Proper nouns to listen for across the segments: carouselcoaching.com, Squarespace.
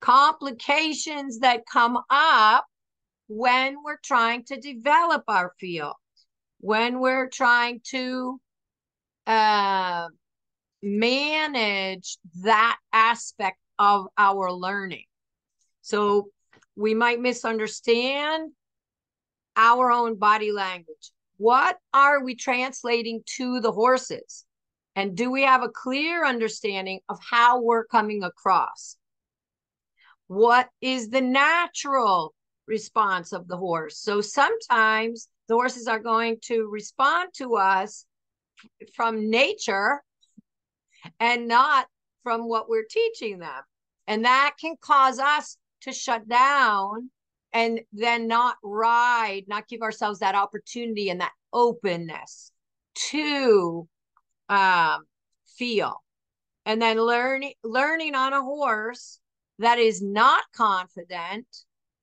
complications that come up when we're trying to develop our field, when we're trying to manage that aspect of our learning. So we might misunderstand our own body language. What are we translating to the horses? And do we have a clear understanding of how we're coming across? What is the natural response of the horse? So sometimes the horses are going to respond to us from nature and not from what we're teaching them. And that can cause us to shut down and then not ride, not give ourselves that opportunity and that openness to feel. And then learning on a horse that is not confident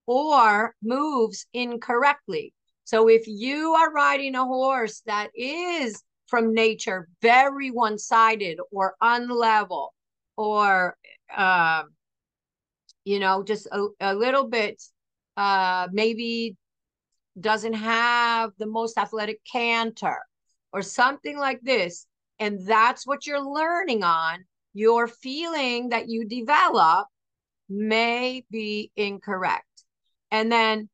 or moves incorrectly. So if you are riding a horse that is from nature very one-sided or unlevel or just a little bit maybe doesn't have the most athletic canter or something like this, and that's what you're learning on, your feeling that you develop may be incorrect. And then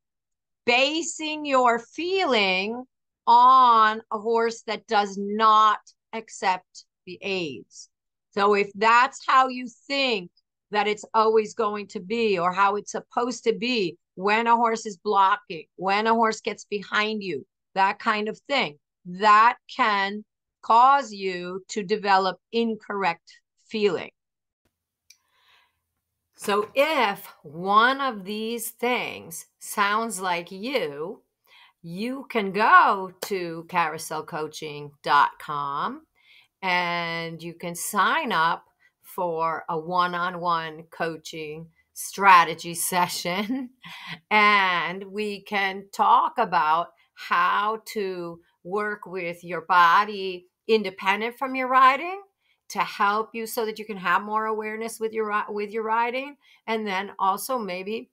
basing your feeling on a horse that does not accept the aids. So if that's how you think that it's always going to be or how it's supposed to be when a horse is blocking, when a horse gets behind you, that kind of thing, that can cause you to develop incorrect feeling. So if one of these things sounds like you, you can go to carouselcoaching.com and you can sign up for a one-on-one coaching strategy session. And we can talk about how to work with your body independent from your riding to help you so that you can have more awareness with your riding. And then also maybe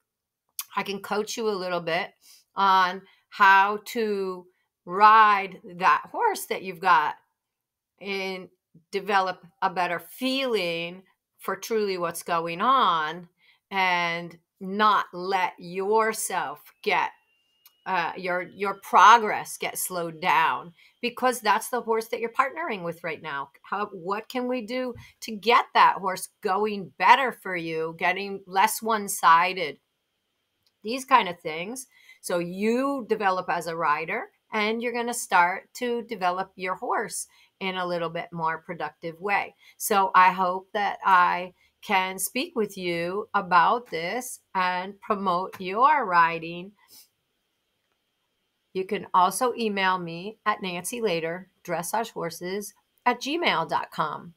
I can coach you a little bit on how to ride that horse that you've got and develop a better feeling for truly what's going on and not let yourself get your progress get slowed down, because that's the horse that you're partnering with right now. What can we do to get that horse going better for you, getting less one-sided, these kind of things. So you develop as a rider and you're going to start to develop your horse in a little bit more productive way. So I hope that I can speak with you about this and promote your riding. You can also email me at nancylaterdressagehorses@gmail.com.